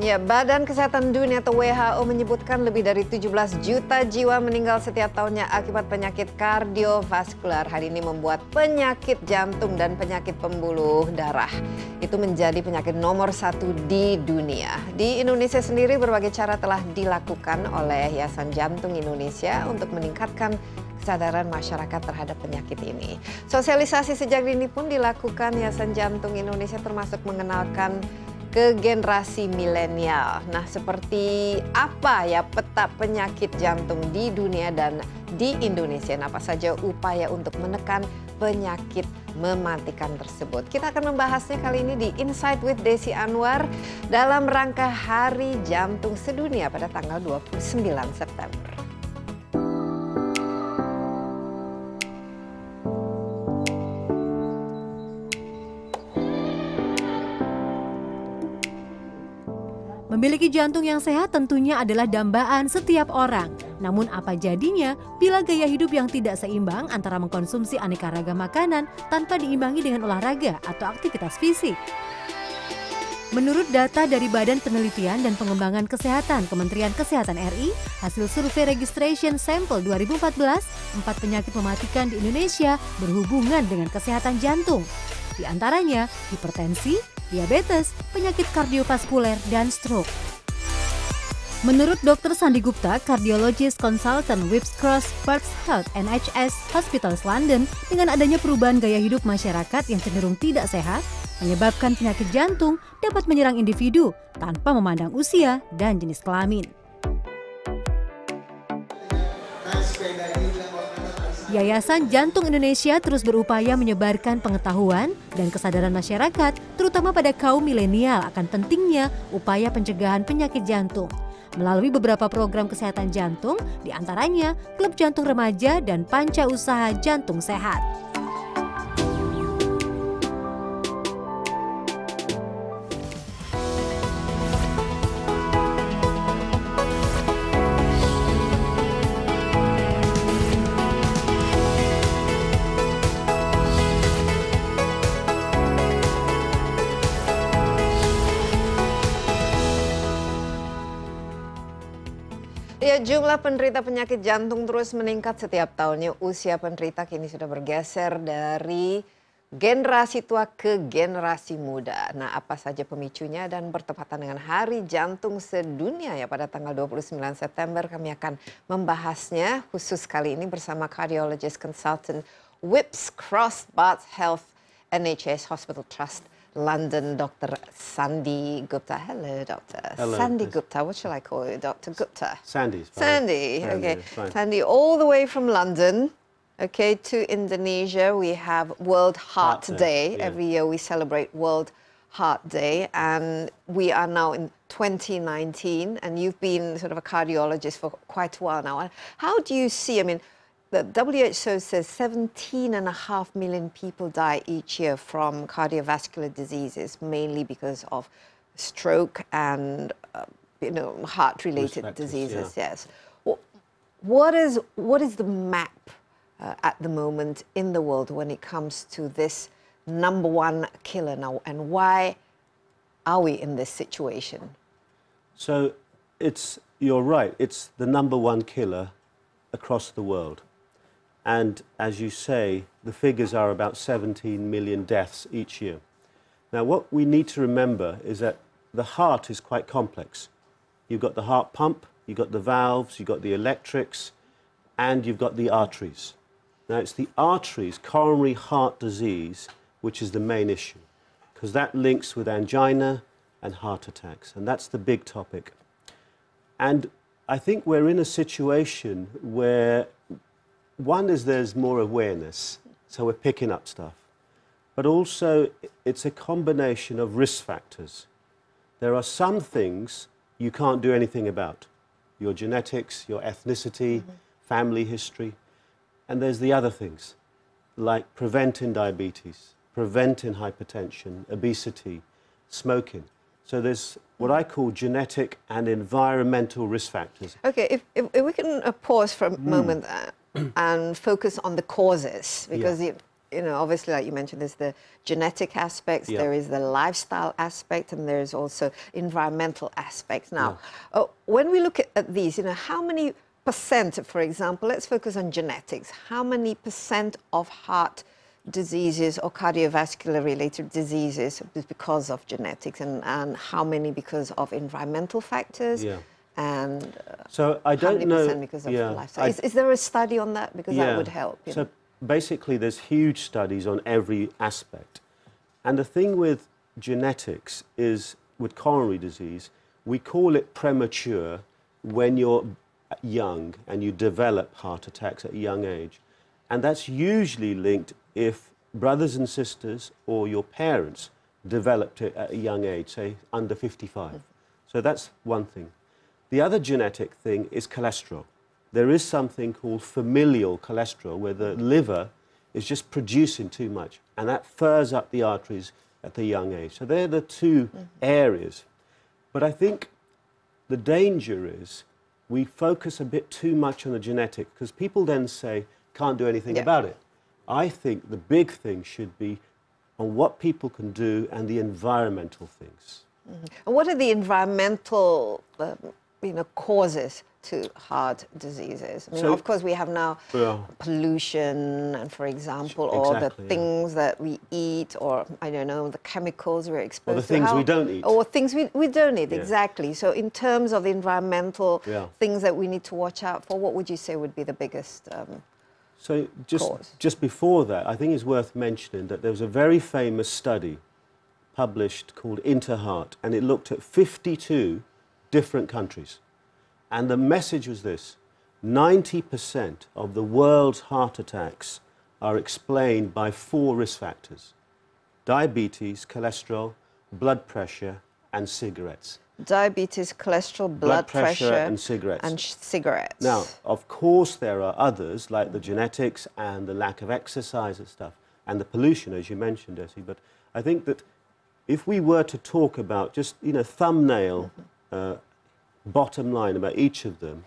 Ya, Badan Kesehatan Dunia atau WHO menyebutkan lebih dari 17 juta jiwa meninggal setiap tahunnya akibat penyakit kardiovaskular. Hal ini membuat penyakit jantung dan penyakit pembuluh darah itu menjadi penyakit nomor 1 di dunia. Di Indonesia sendiri berbagai cara telah dilakukan oleh Yayasan Jantung Indonesia untuk meningkatkan kesadaran masyarakat terhadap penyakit ini. Sosialisasi sejak dini pun dilakukan Yayasan Jantung Indonesia, termasuk mengenalkan ke generasi milenial. Nah, seperti apa ya peta penyakit jantung di dunia dan di Indonesia? Nah, apa saja upaya untuk menekan penyakit mematikan tersebut? Kita akan membahasnya kali ini di Insight with Desi Anwar dalam rangka Hari Jantung Sedunia pada tanggal 29 September. Memiliki jantung yang sehat tentunya adalah dambaan setiap orang. Namun apa jadinya bila gaya hidup yang tidak seimbang antara mengkonsumsi aneka ragam makanan tanpa diimbangi dengan olahraga atau aktivitas fisik? Menurut data dari Badan Penelitian dan Pengembangan Kesehatan Kementerian Kesehatan RI, hasil survei registration sampel 2014, 4 penyakit mematikan di Indonesia berhubungan dengan kesehatan jantung. Di antaranya hipertensi, diabetes, penyakit kardiovaskuler, dan stroke. Menurut Dr. Sandy Gupta, kardiologis konsultan Whipps Cross, Barts Health NHS Hospitals London, dengan adanya perubahan gaya hidup masyarakat yang cenderung tidak sehat, menyebabkan penyakit jantung dapat menyerang individu tanpa memandang usia dan jenis kelamin. Yayasan Jantung Indonesia terus berupaya menyebarkan pengetahuan dan kesadaran masyarakat, terutama pada kaum milenial, akan pentingnya upaya pencegahan penyakit jantung melalui beberapa program kesehatan jantung, diantaranya Klub Jantung Remaja dan Panca Usaha Jantung Sehat. Ya, jumlah penderita penyakit jantung terus meningkat setiap tahunnya. Usia penderita kini sudah bergeser dari generasi tua ke generasi muda. Nah, apa saja pemicunya, dan bertepatan dengan Hari Jantung Sedunia ya pada tanggal 29 September, kami akan membahasnya khusus kali ini bersama kardiologis konsultan Whipps Cross Barts Health NHS Hospital Trust London, Dr. Sandy Gupta. Hello, Doctor. Hello. Sandy Gupta. What shall I call you, Dr. Gupta? Sandy's fine. Sandy. Okay. Fine. Sandy, all the way from London, okay, to Indonesia. We have World Heart Day. Yeah. Every year we celebrate World Heart Day, and we are now in 2019. And you've been sort of a cardiologist for quite a while now. How do you see? I mean, the WHO says 17.5 million people die each year from cardiovascular diseases, mainly because of stroke and heart-related diseases. Yeah. Yes. What is the map at the moment in the world when it comes to this #1 killer now, and why are we in this situation? So you're right. It's the #1 killer across the world. And as you say, the figures are about 17 million deaths each year. Now, what we need to remember is that the heart is quite complex. You've got the heart pump, you've got the valves, you've got the electrics, and you've got the arteries. Now, it's the arteries, coronary heart disease, which is the main issue, because that links with angina and heart attacks, and that's the big topic. And I think we're in a situation where one is there's more awareness, so we're picking up stuff. But also, it's a combination of risk factors. There are some things you can't do anything about. Your genetics, your ethnicity, family history. And there's the other things, like preventing diabetes, preventing hypertension, obesity, smoking. So there's what I call genetic and environmental risk factors. Okay, if we can pause for a moment and focus on the causes, because you know, obviously, like you mentioned, there's the genetic aspects, yeah. there is the lifestyle aspect, and there's also environmental aspects. Now, yeah. When we look at these, you know, how many percent, for example, let's focus on genetics, how many percent of heart diseases or cardiovascular-related diseases because of genetics, and how many because of environmental factors? Yeah. And so I don't know because of yeah, lifestyle. Is there a study on that? Because yeah. that would help. So basically, there's huge studies on every aspect. And the thing with genetics is, with coronary disease, we call it premature when you're young and you develop heart attacks at a young age. And that's usually linked if brothers and sisters or your parents developed it at a young age, say under 55. Mm-hmm. So that's one thing. The other genetic thing is cholesterol. There is something called familial cholesterol, where the liver is just producing too much, and that furs up the arteries at the young age. So they're the two mm-hmm. areas. But I think the danger is we focus a bit too much on the genetic, because people then say, can't do anything yeah. about it. I think the big thing should be on what people can do and the environmental things. Mm-hmm. And what are the environmental you know, causes to heart diseases? I mean, so, of course, we have now yeah. pollution, and for example, exactly, or the yeah. things that we eat, or I don't know, the chemicals we're exposed to. Or the things we don't eat. Or things we don't eat, yeah. exactly. So in terms of the environmental yeah. things that we need to watch out for, what would you say would be the biggest so just before that, I think it's worth mentioning that there was a very famous study published called InterHeart, and it looked at 52 different countries. And the message was this: 90% of the world's heart attacks are explained by 4 risk factors: diabetes, cholesterol, blood pressure, and cigarettes. Diabetes, cholesterol, blood pressure, and cigarettes. Now, of course, there are others, like the genetics and the lack of exercise and stuff, and the pollution, as you mentioned, Desi. But I think that if we were to talk about just, you know, thumbnail, bottom line about each of them,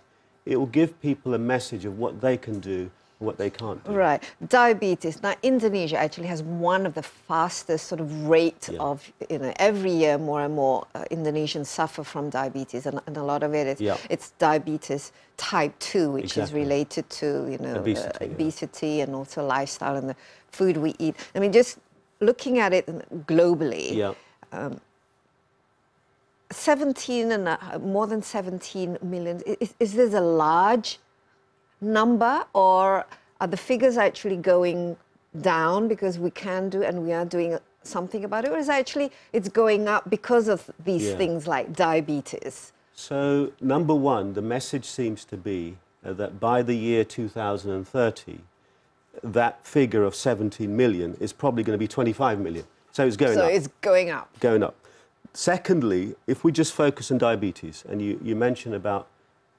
it will give people a message of what they can do and what they can't do. Right. Diabetes. Now, Indonesia actually has one of the fastest sort of rate yeah. of, you know, every year more and more Indonesians suffer from diabetes, and a lot of it is yeah. it's diabetes type 2, which exactly. is related to, you know, obesity yeah. and also lifestyle and the food we eat. I mean, just looking at it globally, yeah. 17 and more than 17 million. Is this a large number, or are the figures actually going down because we can do and we are doing something about it, or is actually it's going up because of these yeah. things like diabetes? So number one, the message seems to be that by the year 2030, that figure of 17 million is probably going to be 25 million. So it's going up. So it's going up. Going up. Secondly, if we just focus on diabetes, and you mentioned about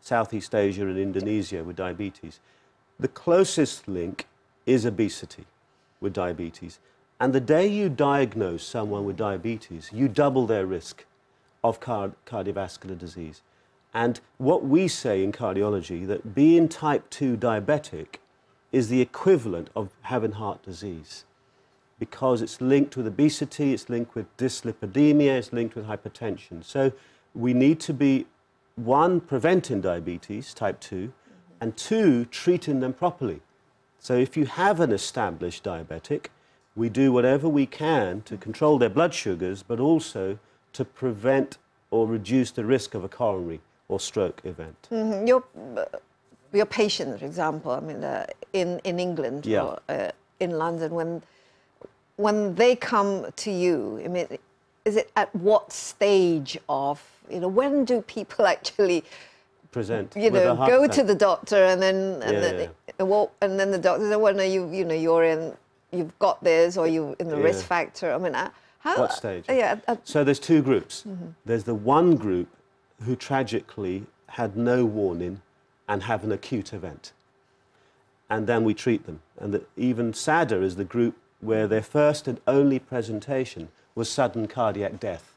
Southeast Asia and Indonesia with diabetes, the closest link is obesity with diabetes. And the day you diagnose someone with diabetes, you double their risk of cardiovascular disease. And what we say in cardiology, that being type 2 diabetic is the equivalent of having heart disease, because it's linked with obesity, it's linked with dyslipidemia, it's linked with hypertension. So we need to be, one, preventing diabetes, type 2, and 2, treating them properly. So if you have an established diabetic, we do whatever we can to control their blood sugars, but also to prevent or reduce the risk of a coronary or stroke event. Mm-hmm. Your patients, for example, I mean, in England yeah. or in London, when they come to you, I mean, is it at what stage of, you know, when do people actually present? You know, go to the doctor, and then the doctor says, "Well, no, you've got this, or you're in the yeah. risk factor." I mean, how? What stage? Yeah. So there's 2 groups. Mm-hmm. There's the one group who tragically had no warning and have an acute event, and then we treat them. And the, even sadder is the group where their first and only presentation was sudden cardiac death.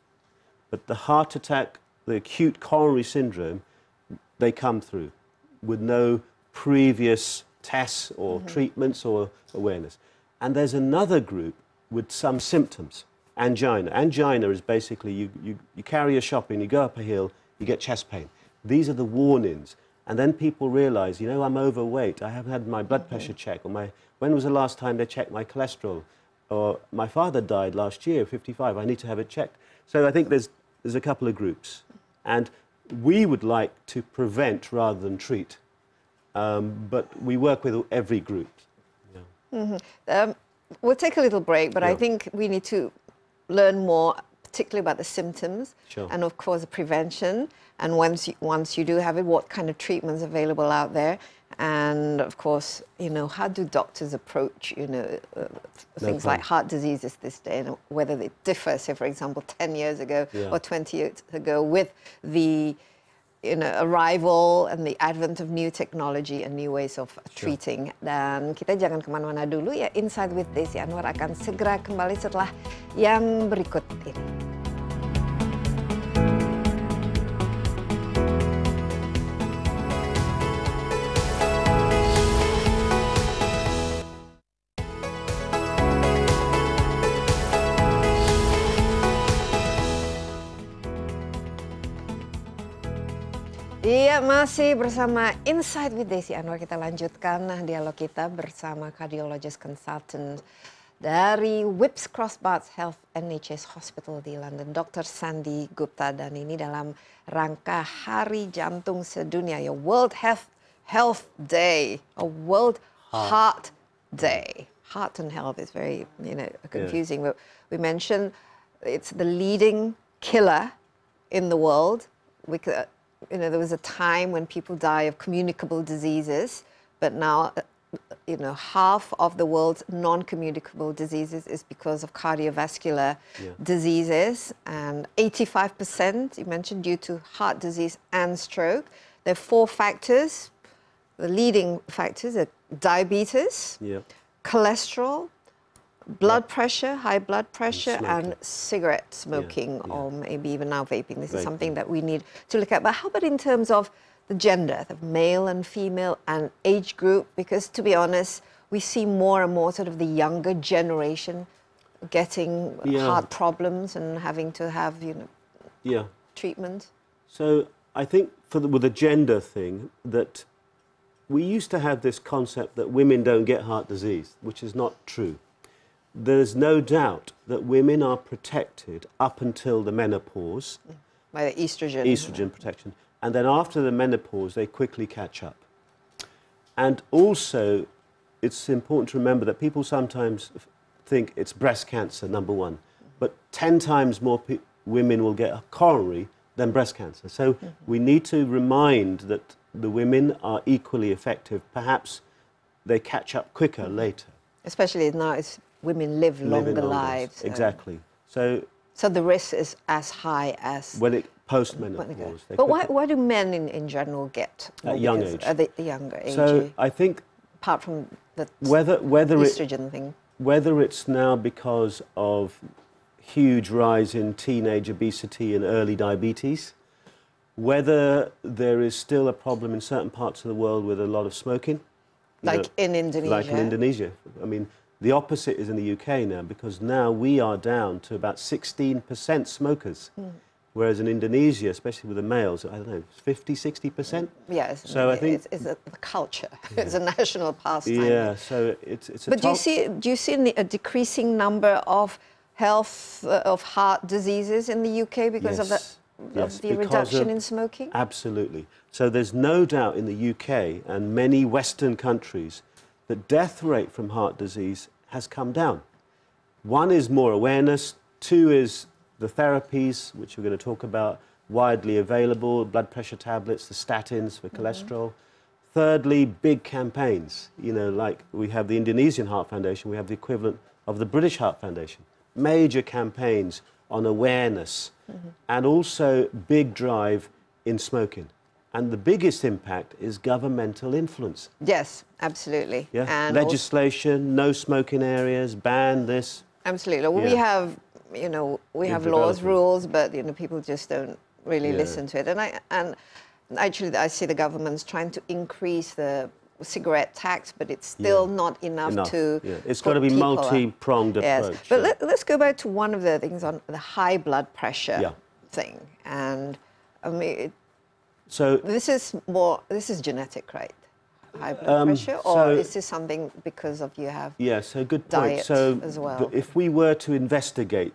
But the heart attack, the acute coronary syndrome, they come through with no previous tests or mm-hmm. treatments or awareness. And there's another group with some symptoms, angina. Angina is basically you carry a shopping, you go up a hill, you get chest pain. These are the warnings. And then people realize, you know, I'm overweight, I haven't had my blood pressure check, or when was the last time they checked my cholesterol? Or my father died last year, 55, I need to have it checked. So I think there's a couple of groups. And we would like to prevent rather than treat. But we work with every group. You know. We'll take a little break, but I think we need to learn more, particularly about the symptoms and, of course, the prevention. And once you do have it, what kind of treatments available out there? And, of course, you know, how do doctors approach, you know, things like heart diseases this day, and whether they differ, say, for example, 10 years ago or 20 years ago, with the, you know, arrival and the advent of new technology and new ways of treating. Dan kita jangan kemana-mana dulu ya. Insight with Desi Anwar akan segera kembali setelah yang berikut ini. Iya, masih bersama Insight with Desi Anwar. Kita lanjutkan dialog kita bersama cardiologist consultant dari Whipps Cross Barts Health NHS Hospital di London, Dr. Sandy Gupta. Dan ini dalam rangka Hari Jantung Sedunia, ya, World Health Day, or World Heart Day. Heart and health is very, you know, confusing. But we mentioned it's the leading killer in the world. We could, you know, there was a time when people die of communicable diseases, but now, you know, half of the world's non-communicable diseases is because of cardiovascular diseases, and 85%, you mentioned, due to heart disease and stroke. There are four factors. The leading factors are diabetes, cholesterol, blood pressure, high blood pressure, and cigarette smoking, or maybe even now vaping. This is something that we need to look at. But how about in terms of the gender, the male and female and age group? Because to be honest, we see more and more sort of the younger generation getting heart problems and having to have, you know, treatment. So I think for the, with the gender thing, that we used to have this concept that women don't get heart disease, which is not true. There's no doubt that women are protected up until the menopause. By the estrogen. Estrogen protection. And then after the menopause, they quickly catch up. And also, it's important to remember that people sometimes think it's breast cancer, number one. But 10 times more women will get a coronary than breast cancer. So we need to remind that the women are equally effective. Perhaps they catch up quicker later. Especially now it's... Women live longer lives. Exactly. So the risk is as high as... When it post-menopause. But why do men in general get... At young age. At the younger age. So I think... Apart from the estrogen thing. Whether it's now because of huge rise in teenage obesity and early diabetes, whether there is still a problem in certain parts of the world with a lot of smoking. Like in Indonesia. Like in Indonesia. I mean... The opposite is in the UK now, because now we are down to about 16% smokers, whereas in Indonesia, especially with the males, I don't know, 50, 60%? Yes, so I think it's a culture. It's a national pastime. Yeah, so it's a... But do you see a decreasing number of heart diseases in the UK because of the reduction in smoking? Absolutely. So there's no doubt in the UK and many Western countries, the death rate from heart disease has come down. One is more awareness, two is the therapies, which we're going to talk about, widely available, blood pressure tablets, the statins for cholesterol. Thirdly, big campaigns, you know, like we have the Indonesian Heart Foundation, we have the equivalent of the British Heart Foundation. Major campaigns on awareness and also big drive in smoking. And the biggest impact is governmental influence. Yes, absolutely. Yeah? And legislation, no smoking areas, ban this. Absolutely. Well, we have, you know, we have laws, rules, but, you know, people just don't really listen to it. And actually, I see the government's trying to increase the cigarette tax, but it's still not enough to... Yeah. It's got to be multi-pronged approach. But let's go back to one of the things on the high blood pressure thing. And I mean, so this is genetic, right? High blood pressure, or is this something because of you have good diet as well? If we were to investigate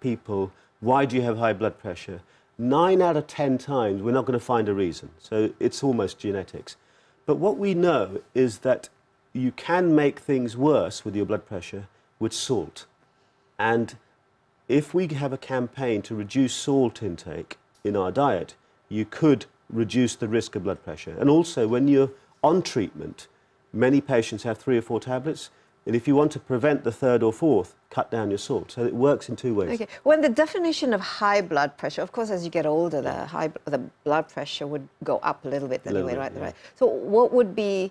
people, why do you have high blood pressure? 9 out of 10 times, we're not going to find a reason. So it's almost genetics. But what we know is that you can make things worse with your blood pressure with salt. And if we have a campaign to reduce salt intake in our diet, you could reduce the risk of blood pressure. And also, when you're on treatment, many patients have 3 or 4 tablets. And if you want to prevent the 3rd or 4th, cut down your salt. So it works in 2 ways. Okay. Well, the definition of high blood pressure, of course, as you get older, the blood pressure would go up a little bit anyway, right? So what would be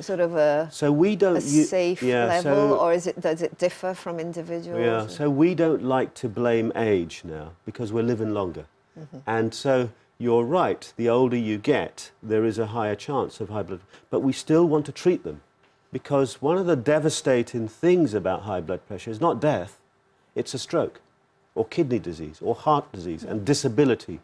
sort of a safe level, or does it differ from individuals? Yeah. So we don't like to blame age now because we're living longer, and so. You're right, the older you get, there is a higher chance of high blood pressure. But we still want to treat them, because one of the devastating things about high blood pressure is not death, it's a stroke, or kidney disease, or heart disease, and disability.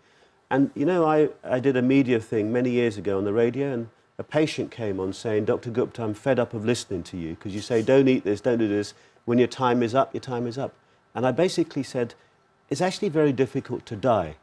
And, you know, I did a media thing many years ago on the radio, and a patient came on saying, Dr. Gupta, I'm fed up of listening to you, because you say, don't eat this, don't do this. When your time is up, your time is up. And I basically said, it's actually very difficult to die.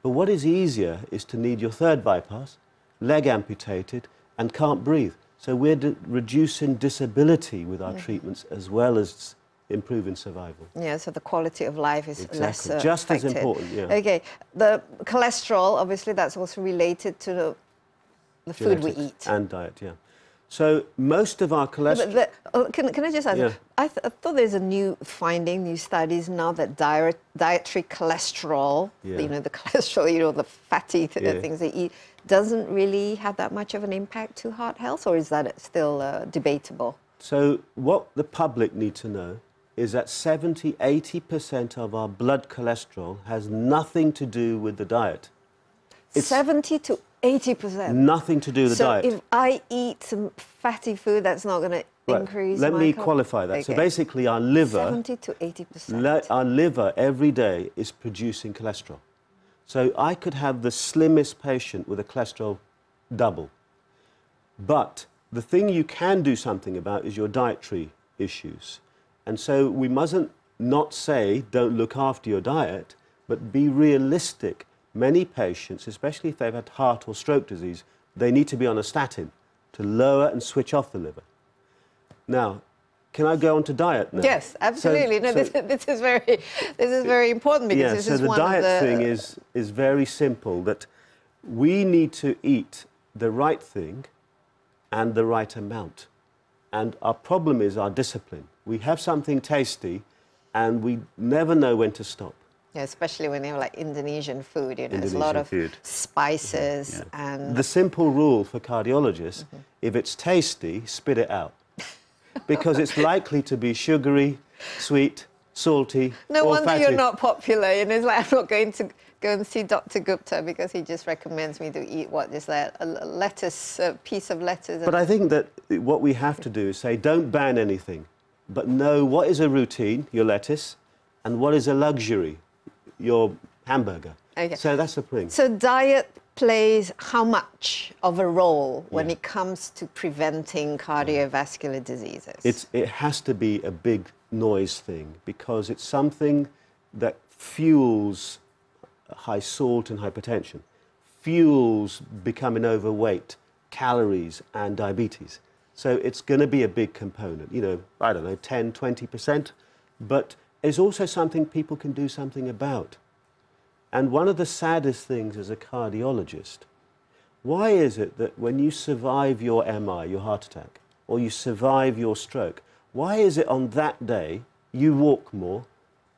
But what is easier is to need your 3rd bypass, leg amputated, and can't breathe. So we're reducing disability with our treatments as well as improving survival. Yeah, so the quality of life is less affected. Just as important, Okay, the cholesterol, obviously, that's also related to the food we eat. And diet, So most of our cholesterol... Yeah, can I just ask, I thought there's a new finding, new studies now that dietary cholesterol, you know, the cholesterol, you know, the fatty things they eat, doesn't really have that much of an impact to heart health, or is that still debatable? So what the public need to know is that 70–80% of our blood cholesterol has nothing to do with the diet. It's 70 to 80%. Nothing to do with the diet. So if I eat some fatty food, that's not going to increase my... Let me qualify that. Okay. So basically our liver... 70 to 80%. Our liver every day is producing cholesterol. So I could have the slimmest patient with a cholesterol double. But the thing you can do something about is your dietary issues. And so we mustn't not say, don't look after your diet, but be realistic. Many patients, especially if they've had heart or stroke disease, they need to be on a statin to lower and switch off the liver. Now, can I go on to diet now? Yes, absolutely. This is very important, because this is one of the... Yeah, so the diet thing is very simple, that we need to eat the right thing and the right amount. And our problem is our discipline. We have something tasty and we never know when to stop. Yeah, especially when they have like Indonesian food, you know, there's a lot of spices and... The simple rule for cardiologists, if it's tasty, spit it out. Because it's likely to be sugary, sweet, salty, or fatty. No wonder you're not popular, you know, it's like I'm not going to go and see Dr. Gupta because he just recommends me to eat what is that, a piece of lettuce. But I think that what we have to do is say, don't ban anything, but know what is a routine, your lettuce, and what is a luxury. Your hamburger. Okay. So that's the thing. So diet plays how much of a role when it comes to preventing cardiovascular diseases? It has to be a big noise thing, because it's something that fuels high salt and hypertension, fuels becoming overweight, calories and diabetes. So it's going to be a big component, you know, I don't know, 10, 20%, but it's also something people can do something about. And one of the saddest things as a cardiologist, why is it that when you survive your MI, your heart attack, or you survive your stroke, why is it on that day you walk more,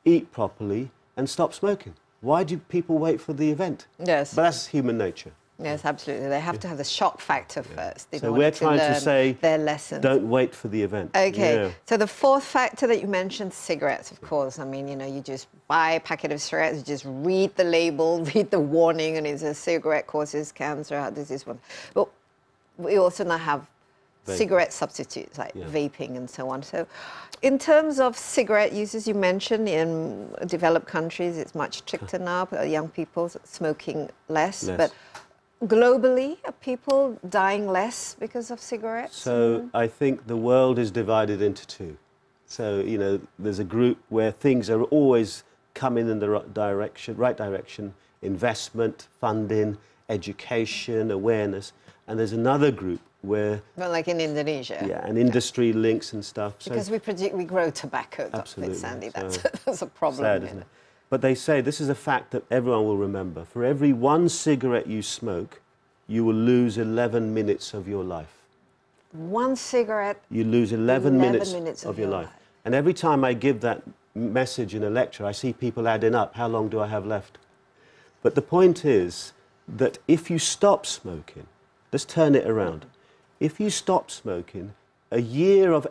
eat properly, and stop smoking? Why do people wait for the event? Yes. But that's human nature. Yes, absolutely. They have to have the shock factor first. So we're trying to say, their lessons. Don't wait for the event. Okay. Yeah. So the 4th factor that you mentioned, cigarettes, of course. I mean, you know, you just buy a packet of cigarettes, you just read the label, read the warning, and it says cigarette causes cancer, heart disease. But we also now have cigarette substitutes like vaping and so on. So in terms of cigarette uses, you mentioned in developed countries it's much stricter now, young people smoking less. But globally, are people dying less because of cigarettes? So I think the world is divided into two. So, you know, there's a group where things are always coming in the right direction, investment, funding, education, awareness. And there's another group where... Well, like in Indonesia. Yeah, and industry links and stuff. Because we grow tobacco, Dr. Sandy. That's a problem. Sad, isn't it? But they say this is a fact that everyone will remember. For every one cigarette you smoke, you will lose 11 minutes of your life. One cigarette... You lose 11 minutes of your life. And every time I give that message in a lecture, I see people adding up, how long do I have left? But the point is that if you stop smoking, let's turn it around. If you stop smoking, a year of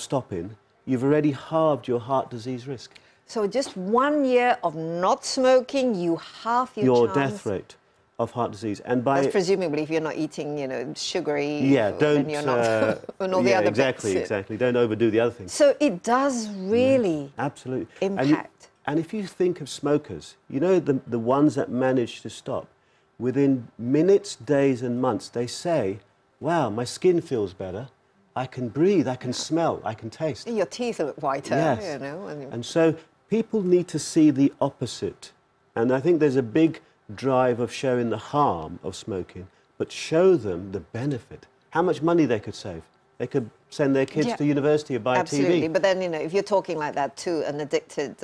stopping, you've already halved your heart disease risk. So just 1 year of not smoking, you halve your death rate of heart disease. And by... That's presumably if you're not eating, you know, sugary... Yeah, don't... And, you're not, and all the other exactly. Don't overdo the other things. So it does really absolutely impact. And if you think of smokers, you know, the ones that manage to stop, within minutes, days and months, they say, wow, my skin feels better, I can breathe, I can smell, I can taste. Your teeth look whiter, you know. And so people need to see the opposite. And I think there's a big drive of showing the harm of smoking, but show them the benefit, how much money they could save. They could send their kids to university or buy a TV. Absolutely, but then, you know, if you're talking like that to an addicted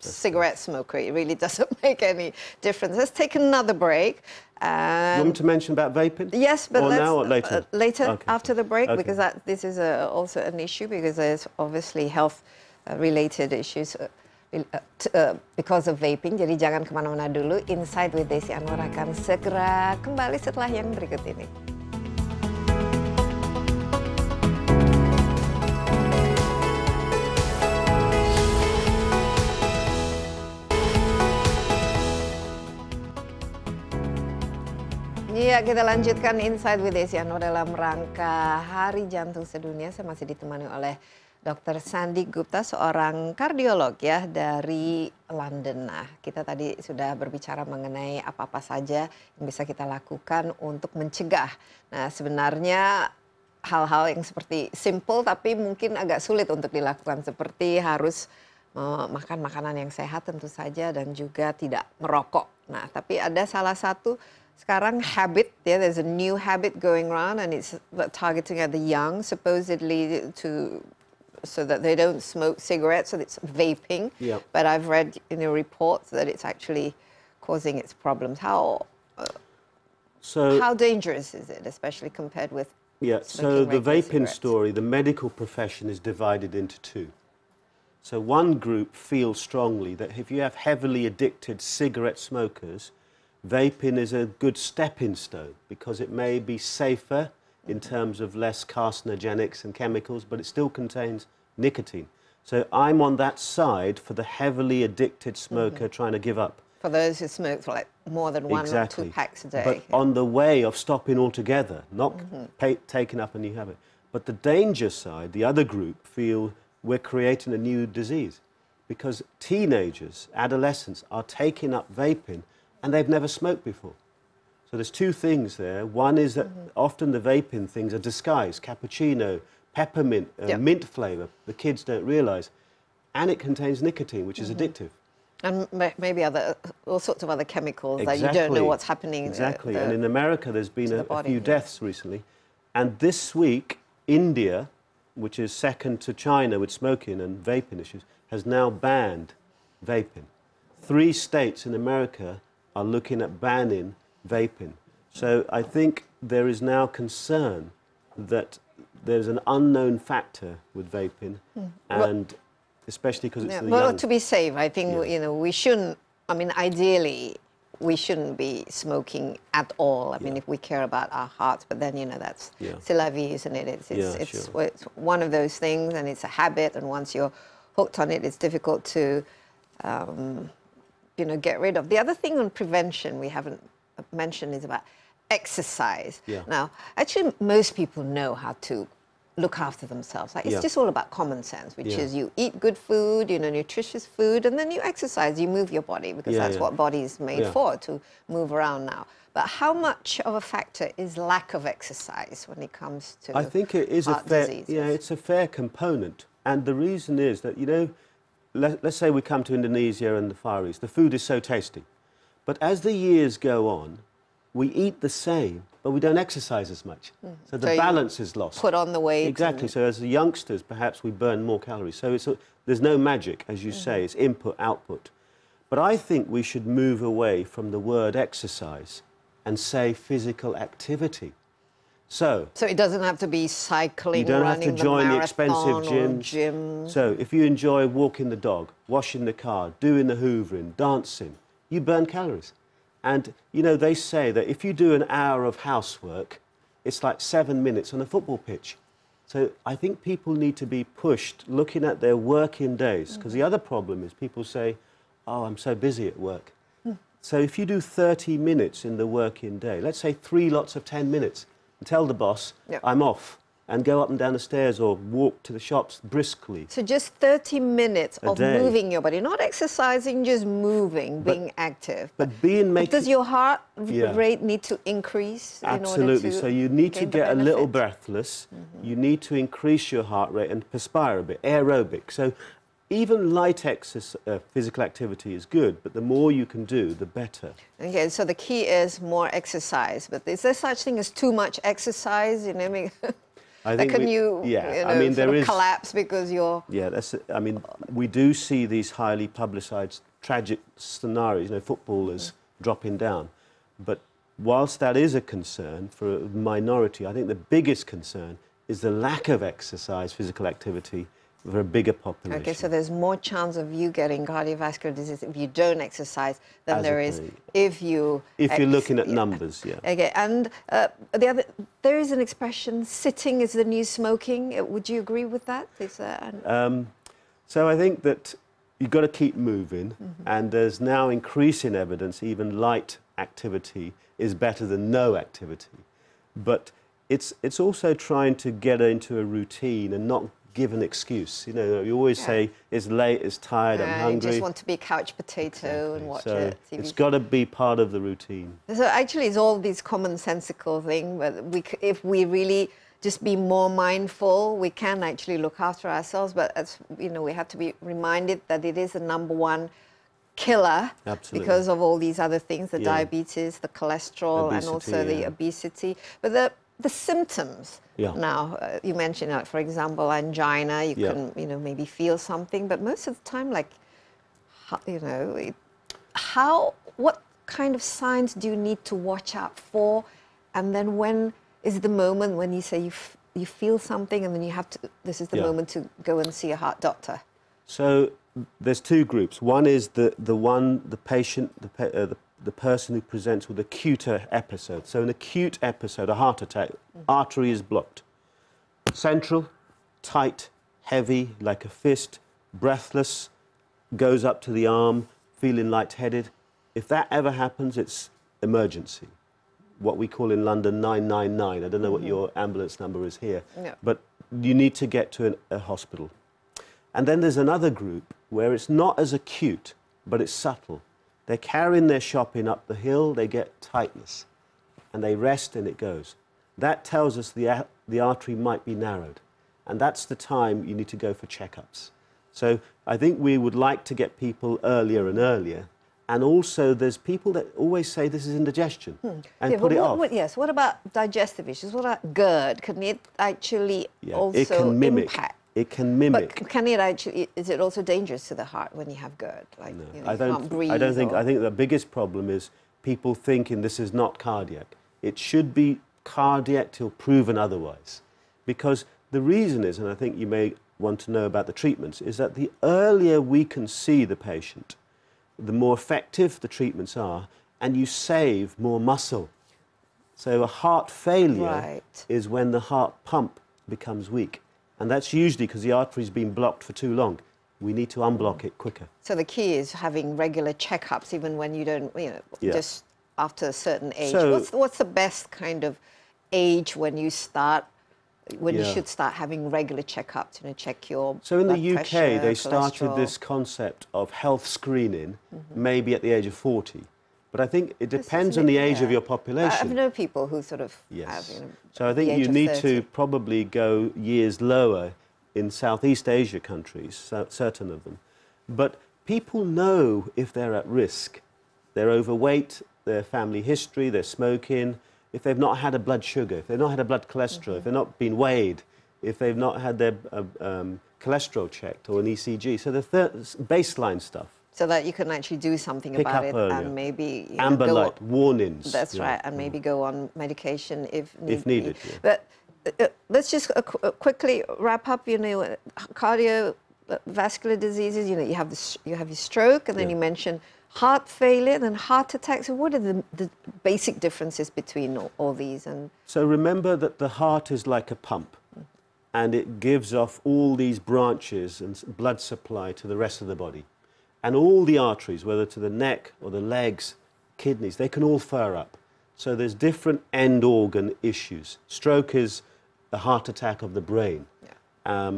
cigarette smoker, it really doesn't make any difference. Let's take another break. You want me to mention about vaping? Yes, but or later? Later, after the break, because this is also an issue, because there's obviously health-related issues because of vaping. Jadi jangan kemana-mana dulu. Insight with Desi Anwar akan segera kembali setelah yang berikut ini. Ya, kita lanjutkan Insight with Desi Anwar dalam rangka Hari Jantung Sedunia. Saya masih ditemani oleh Dr. Sandy Gupta, seorang kardiolog ya dari London. Nah, kita tadi sudah berbicara mengenai apa-apa saja yang bisa kita lakukan untuk mencegah. Nah, sebenarnya hal-hal yang seperti simple tapi mungkin agak sulit untuk dilakukan, seperti harus makan makanan yang sehat tentu saja dan juga tidak merokok. Nah, tapi ada salah satu sekarang habit, there's a new habit going around and it's targeting at the young, supposedly so that they don't smoke cigarettes, so it's vaping. Yep. But I've read in the reports that it's actually causing its problems. How dangerous is it, especially compared with smoking regular cigarettes? The vaping story, the medical profession is divided into two. So one group feels strongly that if you have heavily addicted cigarette smokers, vaping is a good stepping stone because it may be safer in terms of less carcinogenics and chemicals, but it still contains nicotine. So I'm on that side for the heavily addicted smoker trying to give up. For those who smoke for like more than one or two packs a day. But on the way of stopping altogether, not taking up a new habit. But the danger side, the other group, feel we're creating a new disease because teenagers, adolescents are taking up vaping and they've never smoked before. So there's two things there. One is that often the vaping things are disguised, cappuccino, peppermint, mint flavour. The kids don't realise. And it contains nicotine, which is addictive. And maybe all sorts of other chemicals that you don't know what's happening. Exactly. And in America, there's been a few deaths recently. And this week, India, which is second to China with smoking and vaping issues, has now banned vaping. 3 states in America are looking at banning vaping. So I think there is now concern that there's an unknown factor with vaping, and especially because it's the young. To be safe, I think you know, we shouldn't, I mean, ideally, we shouldn't be smoking at all. I mean, if we care about our hearts, but then, you know, that's c'est la vie, isn't it? It's one of those things, and it's a habit, and once you're hooked on it, it's difficult to... you know, get rid of. The other thing on prevention we haven't mentioned is about exercise. Yeah. Now, actually, most people know how to look after themselves. Like, it's just all about common sense, which is you eat good food, you know, nutritious food, and then you exercise, you move your body, because that's what body's made for, to move around now. But how much of a factor is lack of exercise when it comes to heart diseases? Yeah, it's a fair component. And the reason is that, you know, let's say we come to Indonesia and the Far East. The food is so tasty. But as the years go on, we eat the same, but we don't exercise as much. So the balance is lost. Put on the weight. Exactly. So as youngsters, perhaps we burn more calories. So it's a, there's no magic, as you say. It's input, output. But I think we should move away from the word exercise and say physical activity. So it doesn't have to be cycling, you don't have to join the expensive gym. So if you enjoy walking the dog, washing the car, doing the hoovering, dancing, you burn calories. And, you know, they say that if you do an hour of housework, it's like 7 minutes on a football pitch. So I think people need to be pushed looking at their working days, because the other problem is people say, oh, I'm so busy at work. So if you do 30 minutes in the working day, let's say 3 lots of 10 minutes, and tell the boss, I'm off, and go up and down the stairs or walk to the shops briskly. So just 30 minutes of moving your body, not exercising, just moving, being active. But does your heart rate need to increase? Absolutely. So you need to get a little breathless. You need to increase your heart rate and perspire a bit, aerobic. So even light exercise, physical activity is good, but the more you can do, the better. Okay, so the key is more exercise. But is there such thing as too much exercise? You know, I mean, collapse because you're... Yeah, that's, I mean, we do see these highly publicised tragic scenarios, you know, footballers dropping down. But whilst that is a concern for a minority, I think the biggest concern is the lack of exercise, physical activity, for a bigger population. Okay, so there's more chance of you getting cardiovascular disease if you don't exercise than there is if you... If you're looking at numbers, Okay, and there is an expression, sitting is the new smoking. Would you agree with that? Is there so I think that you've got to keep moving, and there's now increasing evidence even light activity is better than no activity. But it's also trying to get into a routine and not give an excuse. You know, you always say, it's late, it's tired, I'm hungry. I just want to be a couch potato and watch a TV. It's got to be part of the routine. So actually, it's all these commonsensical things, but if we really just be more mindful, we can actually look after ourselves. But, as you know, we have to be reminded that it is the #1 killer. Absolutely. Because of all these other things, the diabetes, the cholesterol, obesity, and also the obesity. But the symptoms now, you mentioned, for example, angina, you can, you know, maybe feel something, but most of the time, like, you know, what kind of signs do you need to watch out for? And then when is the moment when you say you feel something and then you have to, this is the moment to go and see a heart doctor? So there's two groups. One is the person who presents with acuter episode. So an acute episode, a heart attack, artery is blocked. Central, tight, heavy, like a fist, breathless, goes up to the arm, feeling lightheaded. If that ever happens, it's emergency. What we call in London 999. I don't know what your ambulance number is here. But you need to get to a hospital. And then there's another group where it's not as acute, but it's subtle. They're carrying their shopping up the hill, they get tightness, and they rest and it goes. That tells us the artery might be narrowed, and that's the time you need to go for checkups. So I think we would like to get people earlier and earlier, and also there's people that always say this is indigestion, and put it off. What about digestive issues? What about GERD? Can it actually also impact? It can mimic. But can it actually? Is it also dangerous to the heart when you have GERD? Like, no, you know, you can't breathe. I don't think. I think the biggest problem is people thinking this is not cardiac. It should be cardiac till proven otherwise, because the reason is, and I think you may want to know about the treatments, is that the earlier we can see the patient, the more effective the treatments are, and you save more muscle. So a heart failure is when the heart pump becomes weak. And that's usually because the artery's been blocked for too long. We need to unblock it quicker. So the key is having regular checkups, even when you don't, you know, just after a certain age? So, what's the best kind of age when you start, when you should start having regular checkups, you know, check your So in blood the UK, pressure, they started this concept of health screening, maybe at the age of 40. But I think it depends on the age of your population. I've known people who sort of have, you know, so I think you need to probably go years lower in Southeast Asia countries, certain of them. But people know if they're at risk. They're overweight, their family history, they're smoking, if they've not had a blood sugar, if they've not had a blood cholesterol, if they've not been weighed, if they've not had their cholesterol checked or an ECG. So the baseline stuff. So that you can actually do something about it and maybe... Amber light, warnings. That's right, and maybe go on medication if needed. But let's just quickly wrap up, you know, cardiovascular diseases, you know, you have your stroke, and then you mentioned heart failure, then heart attacks. So what are the basic differences between all these? And so remember that the heart is like a pump, and it gives off all these branches and blood supply to the rest of the body. And all the arteries, whether to the neck or the legs, kidneys, they can all fire up. So there's different end organ issues. Stroke is a heart attack of the brain. Yeah.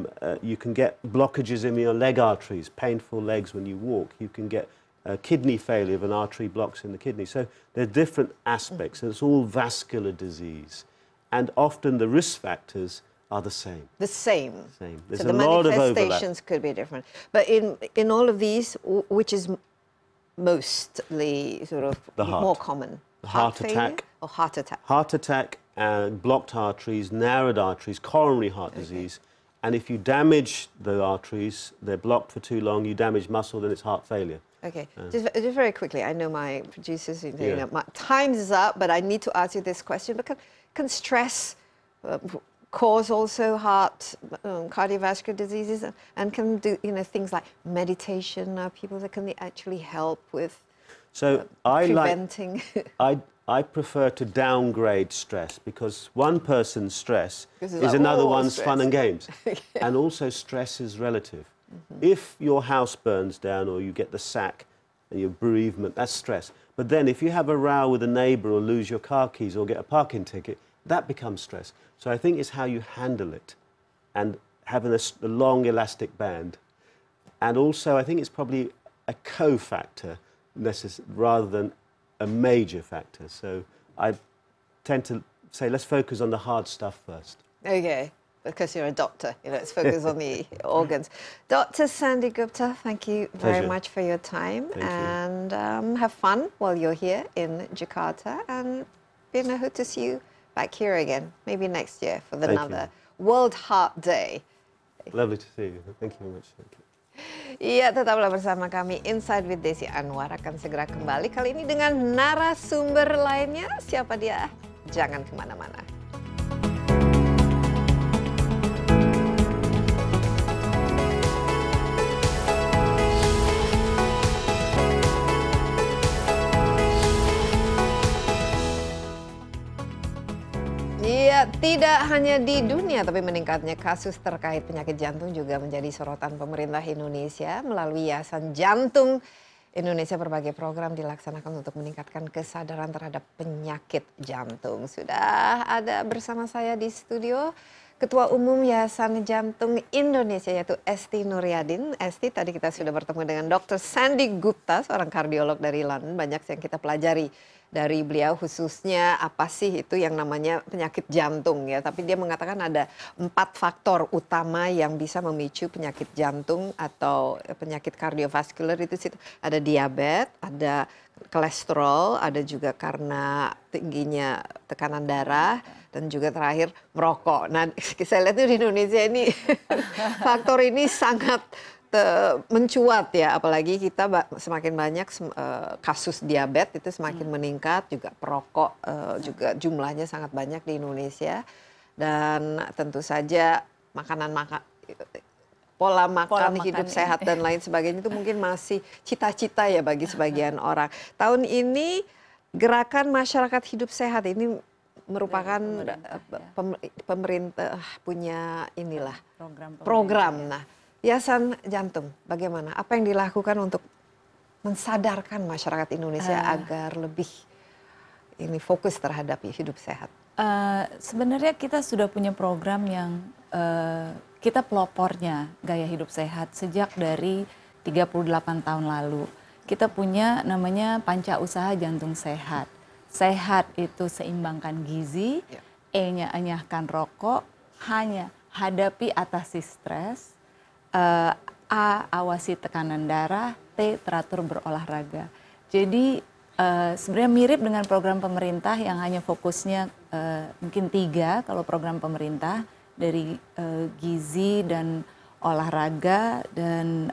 You can get blockages in your leg arteries, painful legs when you walk. You can get kidney failure of an artery blocks in the kidney. So there are different aspects. And it's all vascular disease. And often the risk factors are the same. The same. There's so a lot of overlap. The manifestations could be different. But in all of these, which is mostly sort of more common? Heart attack. Or heart attack? Heart attack, and blocked arteries, narrowed arteries, coronary heart disease. And if you damage the arteries, they're blocked for too long, you damage muscle, then it's heart failure. Okay, just very quickly, I know my producers, you know, my time is up, but I need to ask you this question. Because can stress cause also heart, cardiovascular diseases, and can do, you know, things like meditation, people that can actually help with preventing? I prefer to downgrade stress, because one person's stress is like, another one's stress. Fun and games. And also stress is relative. If your house burns down or you get the sack and your bereavement, that's stress. But then if you have a row with a neighbour or lose your car keys or get a parking ticket, that becomes stress. So I think it's how you handle it, and having a long elastic band. And also I think it's probably a co-factor rather than a major factor. So I tend to say let's focus on the hard stuff first. Okay. Because you're a doctor, you know, let's focus on the organs. Dr. Sandy Gupta, thank you very much for your time. And have fun while you're here in Jakarta. And be in a hood to see you back here again, maybe next year for another World Heart Day. Lovely to see you. Thank you very much. Iya, tetaplah bersama kami. Insight with Desi Anwar akan segera kembali. Kali ini dengan narasumber lainnya. Siapa dia? Jangan kemana-mana. Tidak hanya di dunia, tapi meningkatnya kasus terkait penyakit jantung juga menjadi sorotan pemerintah Indonesia. Melalui Yayasan Jantung Indonesia, berbagai program dilaksanakan untuk meningkatkan kesadaran terhadap penyakit jantung. Sudah ada bersama saya di studio Ketua Umum Yayasan Jantung Indonesia, yaitu Esti Nuryadin. Esti, tadi kita sudah bertemu dengan Dr. Sandy Gupta, seorang kardiolog dari London. Banyak yang kita pelajari dari beliau, khususnya apa sih itu yang namanya penyakit jantung ya. Tapi dia mengatakan ada 4 faktor utama yang bisa memicu penyakit jantung atau penyakit kardiovaskular itu. Ada diabetes, ada kolesterol, ada juga karena tingginya tekanan darah, dan juga terakhir merokok. Nah, saya lihat tuh di Indonesia ini faktor ini sangat mencuat ya, apalagi kita semakin banyak kasus diabetes itu semakin meningkat, juga perokok juga jumlahnya sangat banyak di Indonesia, dan tentu saja pola makan hidup sehat dan lain sebagainya itu mungkin masih cita-cita ya bagi sebagian orang. Tahun ini gerakan masyarakat hidup sehat ini merupakan pemerintah punya inilah program. Nah, Yayasan Jantung, bagaimana? Apa yang dilakukan untuk mensadarkan masyarakat Indonesia agar lebih ini fokus terhadap hidup sehat? Sebenarnya kita sudah punya program yang kita pelopornya gaya hidup sehat sejak dari 38 tahun lalu. Kita punya namanya panca usaha jantung sehat. Sehat itu seimbangkan gizi, ya. E-nya enyahkan rokok, H-nya hadapi atasi stres, A awasi tekanan darah, T teratur berolahraga. Jadi sebenarnya mirip dengan program pemerintah yang hanya fokusnya mungkin 3 kalau program pemerintah, dari gizi dan olahraga dan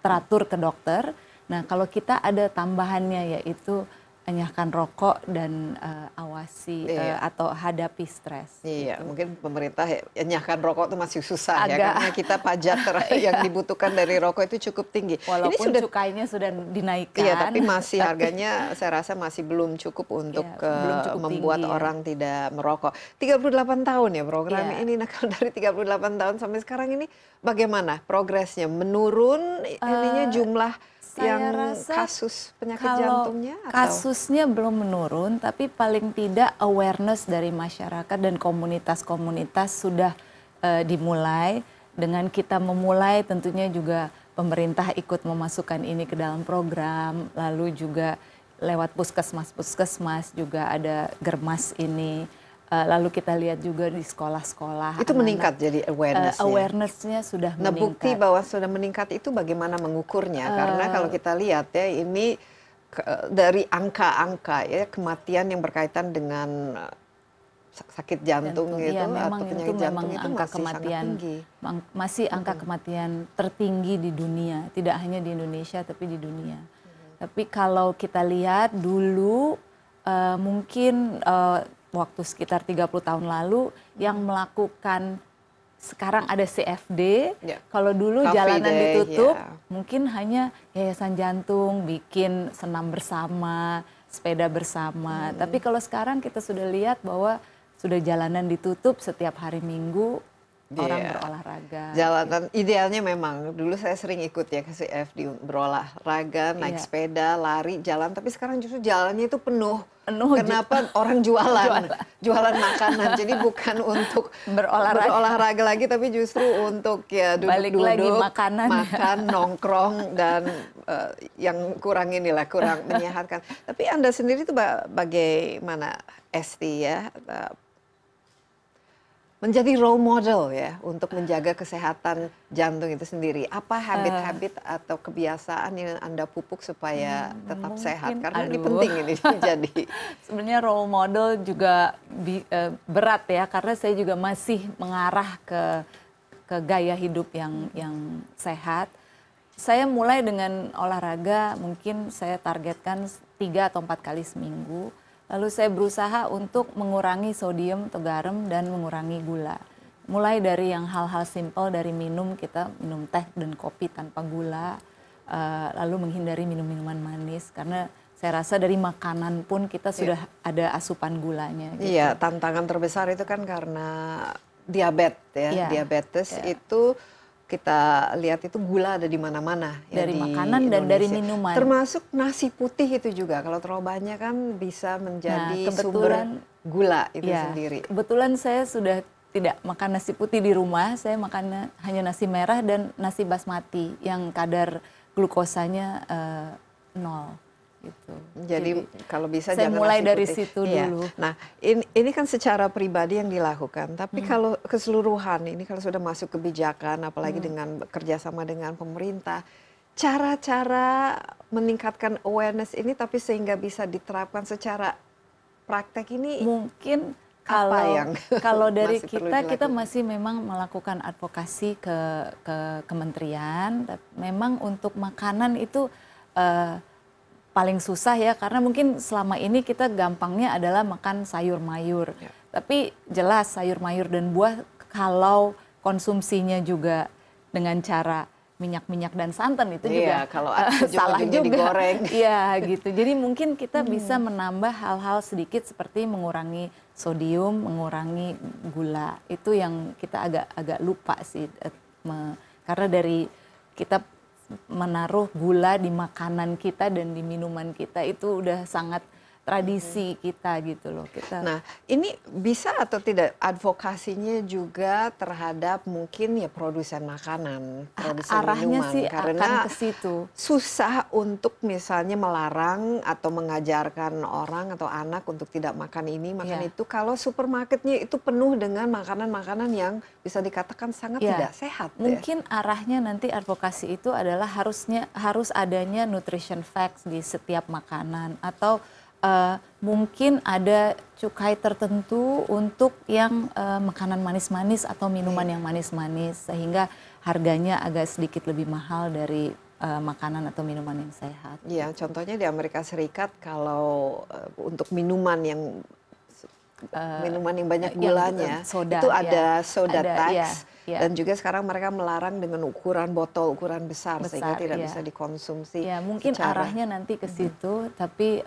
teratur ke dokter. Nah, kalau kita ada tambahannya yaitu enyahkan rokok dan awasi atau hadapi stres. Iya, gitu. Mungkin pemerintah enyahkan rokok itu masih susah. Agak. Ya, karena kita pajak yang dibutuhkan dari rokok itu cukup tinggi. Walaupun ini sudah, cukainya sudah dinaikkan. Iya, tapi masih harganya saya rasa masih belum cukup untuk membuat tinggi, orang tidak merokok. 38 tahun ya program ini. Nah, kalau dari 38 tahun sampai sekarang ini bagaimana progresnya? Menurun ininya jumlah yang rasa kasus penyakit jantungnya? Atau? Kasusnya belum menurun, tapi paling tidak awareness dari masyarakat dan komunitas-komunitas sudah dimulai. Dengan kita memulai tentunya juga pemerintah ikut memasukkan ini ke dalam program, lalu juga lewat puskesmas-puskesmas juga ada germas ini. Lalu kita lihat juga di sekolah-sekolah. Itu anak-anak meningkat jadi awareness-nya? Awareness-nya sudah meningkat. Nah, bukti bahwa sudah meningkat itu bagaimana mengukurnya? Karena kalau kita lihat ya ini dari angka-angka ya kematian yang berkaitan dengan sakit jantung gitu, ya, atau penyakit jantung itu angka masih kematian, sangat tinggi. Masih angka kematian tertinggi di dunia. Tidak hanya di Indonesia tapi di dunia. Tapi kalau kita lihat dulu mungkin waktu sekitar 30 tahun lalu yang melakukan, sekarang ada CFD, kalau dulu Coffee jalanan day, ditutup, mungkin hanya Yayasan Jantung bikin senam bersama, sepeda bersama. Tapi kalau sekarang kita sudah lihat bahwa sudah jalanan ditutup setiap hari Minggu, orang berolahraga. Jalanan gitu. Idealnya memang, dulu saya sering ikut ya ke CFD, berolahraga, naik sepeda, lari, jalan. Tapi sekarang justru jalannya itu penuh. Kenapa orang jualan makanan? Jadi bukan untuk berolahraga lagi, tapi justru untuk ya duduk-duduk, makan, nongkrong dan yang kurang inilah kurang menyehatkan. Tapi Anda sendiri itu bagaimana, Esti ya? Menjadi role model ya untuk menjaga kesehatan jantung itu sendiri. Apa habit-habit atau kebiasaan yang Anda pupuk supaya tetap sehat? Karena ini penting ini jadi. Sebenarnya role model juga berat ya, karena saya juga masih mengarah ke gaya hidup yang sehat. Saya mulai dengan olahraga, mungkin saya targetkan 3 atau 4 kali seminggu. Lalu saya berusaha untuk mengurangi sodium atau garam dan mengurangi gula. Mulai dari yang hal-hal simpel, dari minum, kita minum teh dan kopi tanpa gula. Lalu menghindari minum-minuman manis, karena saya rasa dari makanan pun kita sudah ada asupan gulanya. Gitu. Iya, tantangan terbesar itu kan karena diabetes ya. Diabetes itu kita lihat itu gula ada di mana-mana ya, dari makanan dan dari minuman, termasuk nasi putih itu juga kalau terlalu banyak kan bisa menjadi sumber gula itu sendiri. Kebetulan saya sudah tidak makan nasi putih di rumah, saya makan hanya nasi merah dan nasi basmati yang kadar glukosanya 0. Gitu. Jadi kalau bisa saya jangan mulai dari situ dulu. Nah ini kan secara pribadi yang dilakukan, tapi kalau keseluruhan ini kalau sudah masuk kebijakan, apalagi dengan kerjasama dengan pemerintah, cara-cara meningkatkan awareness ini tapi sehingga bisa diterapkan secara praktek ini mungkin kalau dari kita masih memang melakukan advokasi ke kementerian, memang untuk makanan itu paling susah ya, karena mungkin selama ini kita gampangnya adalah makan sayur mayur. Tapi jelas sayur mayur dan buah kalau konsumsinya juga dengan cara minyak-minyak dan santan itu juga kalau salah juga. Digoreng. Iya gitu. Jadi mungkin kita bisa menambah hal-hal sedikit seperti mengurangi sodium, mengurangi gula. Itu yang kita agak lupa sih, karena dari kita menaruh gula di makanan kita dan di minuman kita itu udah sangat tradisi kita gitu loh kita. Nah, ini bisa atau tidak advokasinya juga terhadap mungkin ya produsen makanan, produsen arahnya minuman sih karena akan ke situ. Susah untuk misalnya melarang atau mengajarkan orang atau anak untuk tidak makan ini, makan itu kalau supermarketnya itu penuh dengan makanan-makanan yang bisa dikatakan sangat tidak sehat. Mungkin arahnya nanti advokasi itu adalah harus adanya nutrition facts di setiap makanan atau mungkin ada cukai tertentu untuk yang makanan manis-manis atau minuman yang manis-manis sehingga harganya agak sedikit lebih mahal dari makanan atau minuman yang sehat. Iya, contohnya di Amerika Serikat kalau untuk minuman yang banyak gulanya, soda, itu ada soda tax. Dan juga sekarang mereka melarang dengan ukuran botol, ukuran besar sehingga tidak bisa dikonsumsi. Ya, mungkin arahnya nanti ke situ, tapi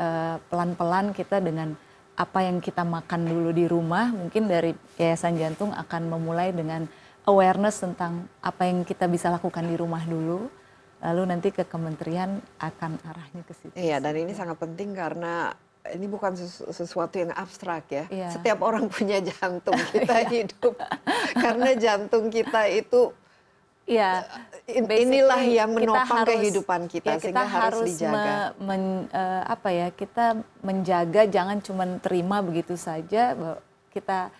pelan-pelan kita dengan apa yang kita makan dulu di rumah, mungkin dari Yayasan Jantung akan memulai dengan awareness tentang apa yang kita bisa lakukan di rumah dulu. Lalu nanti ke kementerian akan arahnya ke situ. Iya, dan ini sangat penting karena ini bukan sesuatu yang abstrak ya. Yeah. Setiap orang punya jantung, kita hidup karena jantung kita itu inilah yang menopang kehidupan kita sehingga harus dijaga. Kita menjaga jangan cuma terima begitu saja, kita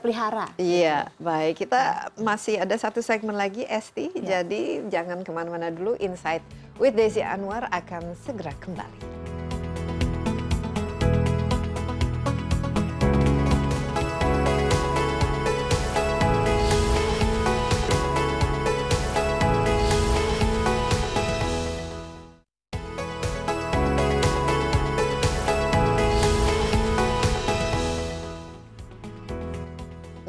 pelihara. Iya, baik. Kita masih ada satu segmen lagi, Esti. Yeah. Jadi jangan kemana-mana dulu. Insight with Desi Anwar akan segera kembali.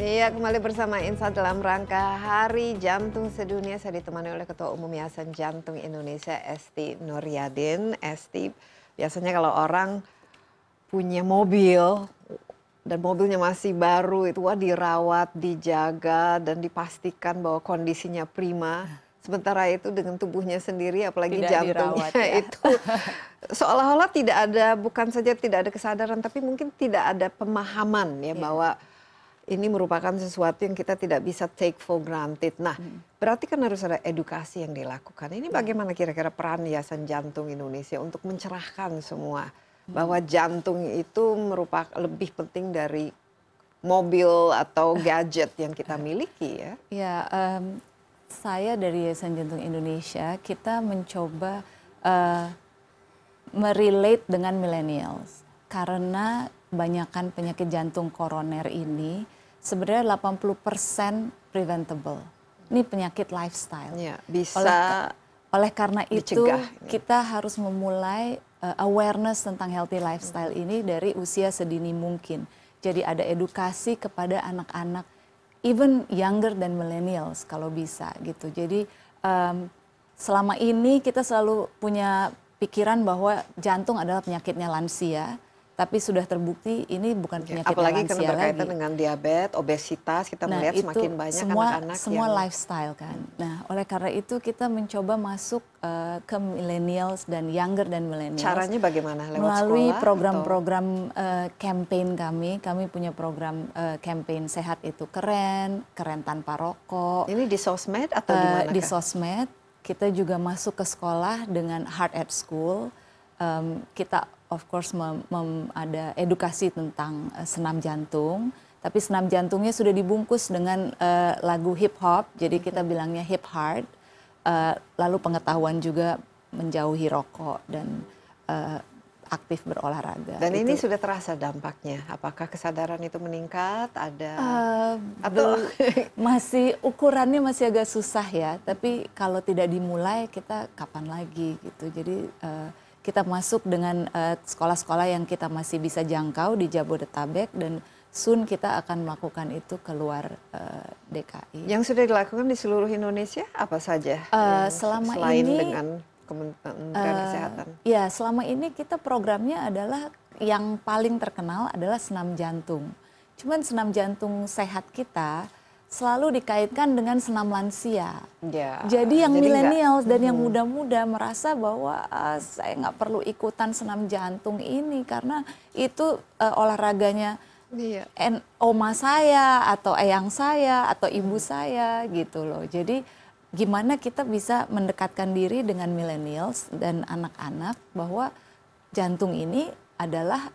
Ya, kembali bersama Insight dalam rangka Hari Jantung Sedunia. Saya ditemani oleh Ketua Umum Yayasan Jantung Indonesia, Esti Nuryadin. Esti, biasanya kalau orang punya mobil dan mobilnya masih baru, itu dirawat, dijaga, dan dipastikan bahwa kondisinya prima. Sementara itu dengan tubuhnya sendiri, apalagi tidak jantungnya dirawat, itu seolah-olah tidak ada, bukan saja tidak ada kesadaran, tapi mungkin tidak ada pemahaman ya bahwa ini merupakan sesuatu yang kita tidak bisa take for granted. Nah, berarti kan harus ada edukasi yang dilakukan. Ini bagaimana kira-kira peran Yayasan Jantung Indonesia untuk mencerahkan semua bahwa jantung itu merupakan lebih penting dari mobil atau gadget yang kita miliki ya? Ya, saya dari Yayasan Jantung Indonesia, kita mencoba merelate dengan millennials karena kebanyakan penyakit jantung koroner ini sebenarnya 80% preventable. Ini penyakit lifestyle. Ya, bisa oleh karena itu dicegah. Kita harus memulai awareness tentang healthy lifestyle ini dari usia sedini mungkin. Jadi ada edukasi kepada anak-anak, even younger than millennials kalau bisa gitu. Jadi selama ini kita selalu punya pikiran bahwa jantung adalah penyakitnya lansia. Tapi sudah terbukti ini bukan penyakit lansia lagi. Apalagi karena berkaitan dengan diabetes, obesitas, kita melihat semakin banyak anak-anak yang lifestyle kan. Nah, oleh karena itu kita mencoba masuk ke millennials dan younger dan millennials. Caranya bagaimana? Lewat melalui program-program campaign kami. Kami punya program campaign Sehat Itu Keren, Keren Tanpa Rokok. Ini di sosmed atau di mana? Di sosmed. Kita juga masuk ke sekolah dengan Heart at School. Kita of course ada edukasi tentang senam jantung, tapi senam jantungnya sudah dibungkus dengan lagu hip hop, jadi kita bilangnya hip heart. Lalu pengetahuan juga menjauhi rokok dan aktif berolahraga. Dan ini sudah terasa dampaknya. Apakah kesadaran itu meningkat? Ada atau masih ukurannya masih agak susah ya. Tapi kalau tidak dimulai, kita kapan lagi gitu. Jadi kita masuk dengan sekolah-sekolah yang kita masih bisa jangkau di Jabodetabek dan soon kita akan melakukan itu keluar DKI. Yang sudah dilakukan di seluruh Indonesia apa saja? Selain ini dengan Kementerian Kesehatan. Ya, selama ini kita programnya adalah yang paling terkenal adalah senam jantung. Cuman senam jantung sehat kita selalu dikaitkan dengan senam lansia. Ya, jadi yang milenial dan yang muda-muda merasa bahwa saya nggak perlu ikutan senam jantung ini karena itu olahraganya oma saya atau eyang saya atau ibu saya gitu loh. Jadi gimana kita bisa mendekatkan diri dengan milenials dan anak-anak bahwa jantung ini adalah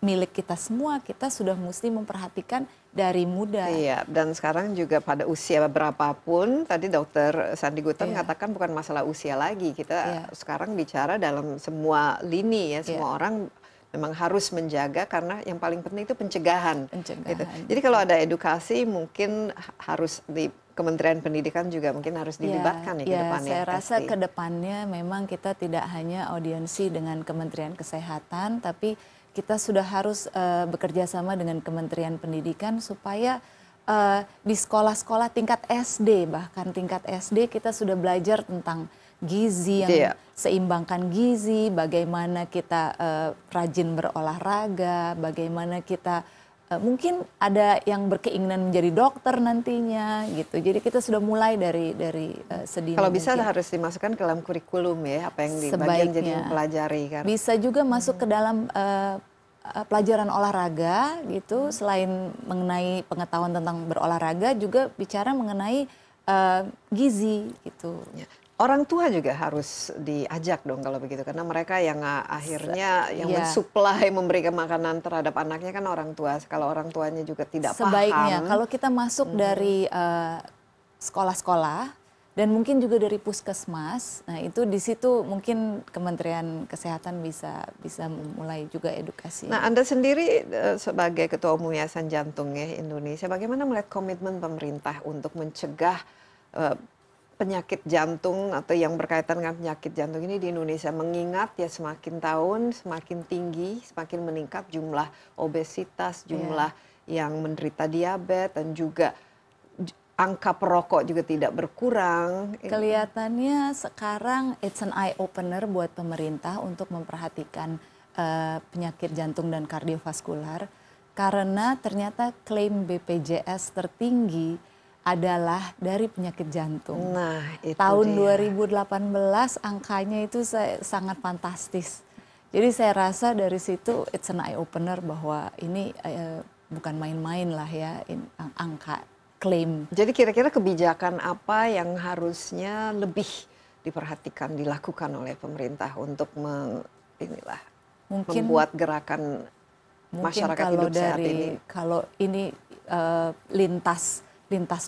milik kita semua, kita sudah mesti memperhatikan dari muda. Iya, dan sekarang juga pada usia berapapun, tadi Dokter Sandy Gupta mengatakan bukan masalah usia lagi, kita sekarang bicara dalam semua lini ya, semua orang memang harus menjaga karena yang paling penting itu pencegahan. Gitu. Jadi kalau ada edukasi mungkin harus di Kementerian Pendidikan juga mungkin harus dilibatkan ke depannya. Saya rasa ke depannya memang kita tidak hanya audiensi dengan Kementerian Kesehatan, tapi kita sudah harus bekerja sama dengan Kementerian Pendidikan supaya di sekolah-sekolah tingkat SD, bahkan tingkat SD kita sudah belajar tentang gizi yang seimbangkan gizi, bagaimana kita rajin berolahraga, bagaimana kita mungkin ada yang berkeinginan menjadi dokter nantinya gitu. Jadi kita sudah mulai dari sedini. Kalau bisa harus dimasukkan ke dalam kurikulum ya, apa yang dibagian jadi mempelajari kan. Bisa juga masuk ke dalam pelajaran olahraga gitu, selain mengenai pengetahuan tentang berolahraga juga bicara mengenai gizi gitu. Orang tua juga harus diajak dong kalau begitu, karena mereka yang akhirnya yang mensuplai, memberikan makanan terhadap anaknya kan orang tua. Kalau orang tuanya juga tidak paham. Kalau kita masuk dari sekolah-sekolah dan mungkin juga dari puskesmas, nah itu di situ mungkin Kementerian Kesehatan bisa memulai juga edukasi. Nah, Anda sendiri sebagai Ketua Umum Yayasan Jantung Indonesia, bagaimana melihat komitmen pemerintah untuk mencegah penyakit jantung atau yang berkaitan dengan penyakit jantung ini di Indonesia, mengingat ya semakin tahun semakin tinggi, semakin meningkat jumlah obesitas, jumlah yang menderita diabetes, dan juga angka perokok juga tidak berkurang. Kelihatannya sekarang it's an eye opener buat pemerintah untuk memperhatikan penyakit jantung dan kardiovaskular, karena ternyata klaim BPJS tertinggi adalah dari penyakit jantung. Nah, itu tahun 2018 angkanya itu sangat fantastis. Jadi saya rasa dari situ it's an eye opener bahwa ini bukan main-main lah ya angka klaim. Jadi kira-kira kebijakan apa yang harusnya lebih diperhatikan, dilakukan oleh pemerintah untuk membuat gerakan masyarakat hidup sehat ini? Kalau ini lintas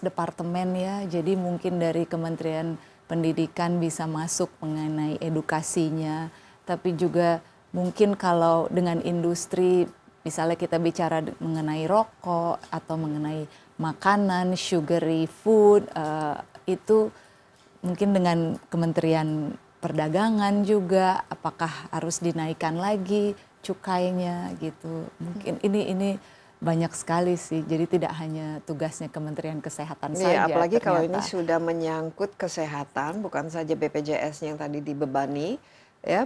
departemen ya, jadi mungkin dari Kementerian Pendidikan bisa masuk mengenai edukasinya, tapi juga mungkin kalau dengan industri, misalnya kita bicara mengenai rokok atau mengenai makanan, sugary food, itu mungkin dengan Kementerian Perdagangan juga, apakah harus dinaikkan lagi cukainya gitu, mungkin ini banyak sekali sih, jadi tidak hanya tugasnya Kementerian Kesehatan saja. Apalagi ternyata. Kalau ini sudah menyangkut kesehatan, bukan saja BPJS yang tadi dibebani, ya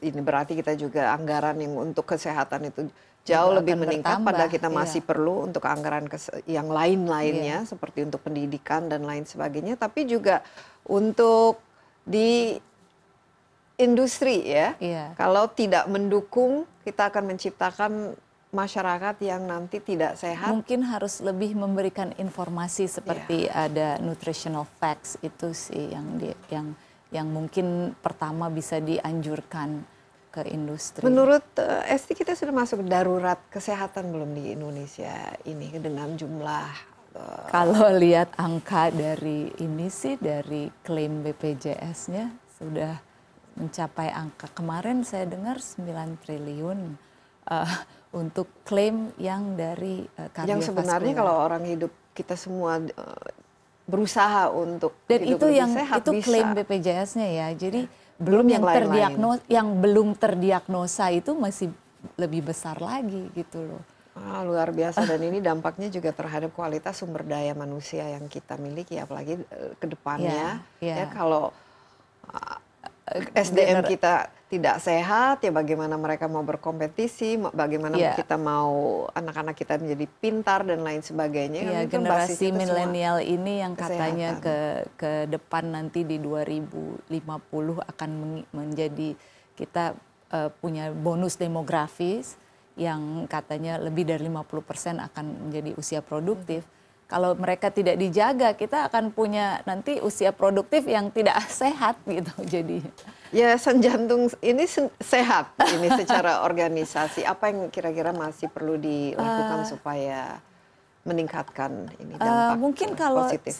ini berarti kita juga anggaran yang untuk kesehatan itu jauh lebih meningkat, padahal kita masih perlu untuk anggaran yang lain-lainnya, seperti untuk pendidikan dan lain sebagainya, tapi juga untuk di industri ya, kalau tidak mendukung kita akan menciptakan masyarakat yang nanti tidak sehat. Mungkin harus lebih memberikan informasi seperti ada nutritional facts, itu sih yang mungkin pertama bisa dianjurkan ke industri. Menurut Esti, kita sudah masuk darurat kesehatan belum di Indonesia ini dengan jumlah? Kalau lihat angka dari ini sih, dari klaim BPJS-nya sudah mencapai angka, kemarin saya dengar 9 triliun. Untuk klaim yang dari kardiovaskular. Yang sebenarnya kalau orang hidup, kita semua berusaha untuk hidup lebih sehat, itu klaim BPJS-nya ya. Jadi belum yang terdiagnosa, yang belum terdiagnosa itu masih lebih besar lagi gitu loh. Ah, luar biasa, dan ini dampaknya juga terhadap kualitas sumber daya manusia yang kita miliki, apalagi ke depannya ya kalau SDM kita tidak sehat, ya bagaimana mereka mau berkompetisi, bagaimana kita mau anak-anak kita menjadi pintar dan lain sebagainya. Ya, kan generasi milenial ini yang katanya ke depan nanti di 2050 akan menjadi kita punya bonus demografis yang katanya lebih dari 50% akan menjadi usia produktif. Kalau mereka tidak dijaga, kita akan punya nanti usia produktif yang tidak sehat gitu jadinya. Yayasan Jantung ini sehat ini secara organisasi. Apa yang kira-kira masih perlu dilakukan supaya meningkatkan ini dampak mungkin kalau positif?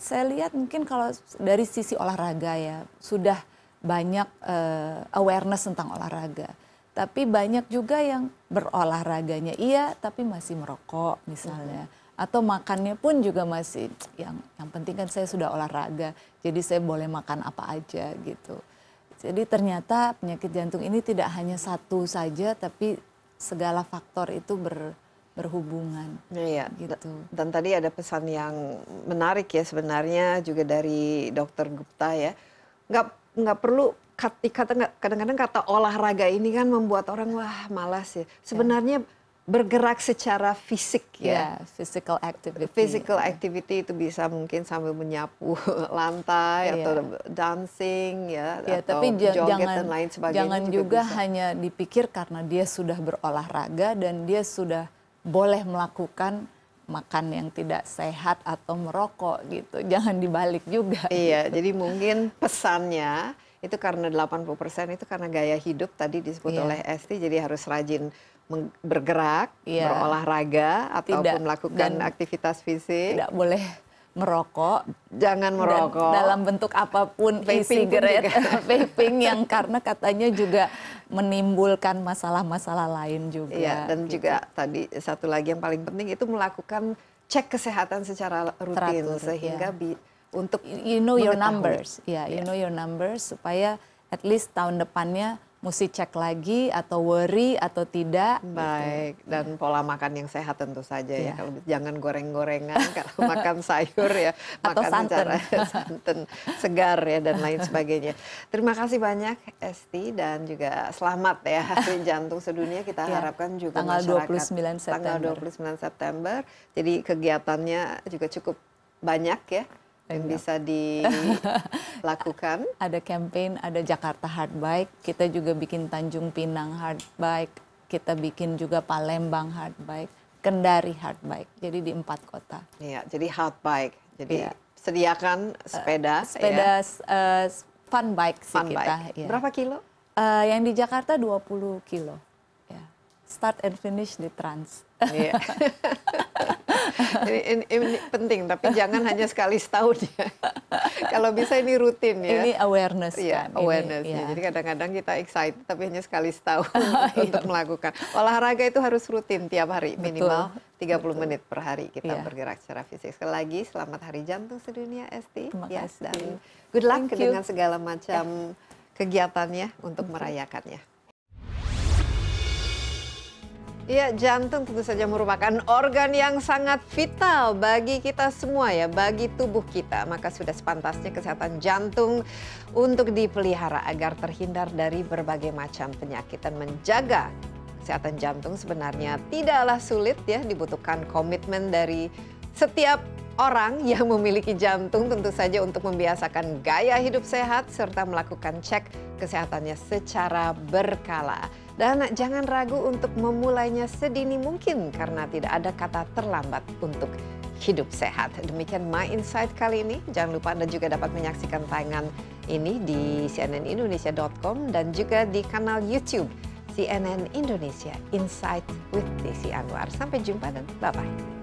Saya lihat mungkin kalau dari sisi olahraga ya sudah banyak awareness tentang olahraga. Tapi banyak juga yang berolahraganya iya tapi masih merokok misalnya. Atau makannya pun juga masih yang penting kan saya sudah olahraga jadi saya boleh makan apa aja gitu. Jadi ternyata penyakit jantung ini tidak hanya satu saja tapi segala faktor itu berhubungan. Iya, gitu. Dan tadi ada pesan yang menarik ya sebenarnya juga dari Dr. Gupta ya. Nggak perlu kadang-kadang kata olahraga ini kan membuat orang wah malas ya. Sebenarnya bergerak secara fisik ya, physical activity. Physical activity itu bisa mungkin sambil menyapu lantai atau dancing ya, atau tapi joget dan lain sebagainya. Jangan juga hanya dipikir karena dia sudah berolahraga dan dia sudah boleh melakukan makan yang tidak sehat atau merokok gitu. Jangan dibalik juga. Iya, jadi mungkin pesannya itu karena 80% itu karena gaya hidup tadi disebut oleh Esti, jadi harus rajin bergerak, berolahraga ataupun melakukan aktivitas fisik. Tidak boleh merokok, jangan merokok dalam bentuk apapun, e-cigarette, vaping yang karena katanya juga menimbulkan masalah-masalah lain juga. Iya, dan juga tadi satu lagi yang paling penting itu melakukan cek kesehatan secara rutin sehingga untuk your numbers. Ya, know your numbers supaya at least tahun depannya mesti cek lagi atau worry atau tidak. Baik, dan pola makan yang sehat tentu saja ya. Kalau jangan goreng-gorengan, kalau makan sayur ya, atau makan secara santan, segar ya dan lain sebagainya. Terima kasih banyak Esti dan juga selamat ya Hari Jantung Sedunia. Kita harapkan juga tanggal masyarakat 29 September. Tanggal 29 September. Jadi kegiatannya juga cukup banyak ya yang bisa dilakukan. Ada campaign, ada Jakarta Heart Bike, kita juga bikin Tanjung Pinang Heart Bike, kita bikin juga Palembang Heart Bike, Kendari Heart Bike, jadi di 4 kota. Iya, jadi Heart Bike, jadi sediakan sepeda. Fun Bike sih kita. Berapa kilo? Yang di Jakarta 20 kilo. Start and finish di Trans. Iya. ini penting, tapi jangan hanya sekali setahun ya. Kalau bisa ini rutin ya. Ini awareness. Iya, awareness. Ini, ya. Jadi kadang-kadang kita excited, tapi hanya sekali setahun untuk melakukan. Olahraga itu harus rutin tiap hari, minimal 30 menit per hari kita bergerak secara fisik. Sekali lagi, selamat Hari Jantung Sedunia, Esti. Terima kasih. Dan good luck dengan segala macam kegiatannya untuk merayakannya. Ya, jantung tentu saja merupakan organ yang sangat vital bagi kita semua ya, bagi tubuh kita. Maka sudah sepantasnya kesehatan jantung untuk dipelihara agar terhindar dari berbagai macam penyakit. Dan menjaga kesehatan jantung sebenarnya tidaklah sulit ya, dibutuhkan komitmen dari setiap orang yang memiliki jantung tentu saja untuk membiasakan gaya hidup sehat serta melakukan cek kesehatannya secara berkala. Dan jangan ragu untuk memulainya sedini mungkin karena tidak ada kata terlambat untuk hidup sehat. Demikian My Insight kali ini. Jangan lupa Anda juga dapat menyaksikan tayangan ini di cnnindonesia.com dan juga di kanal YouTube CNN Indonesia Insight with Desi Anwar. Sampai jumpa dan bye-bye.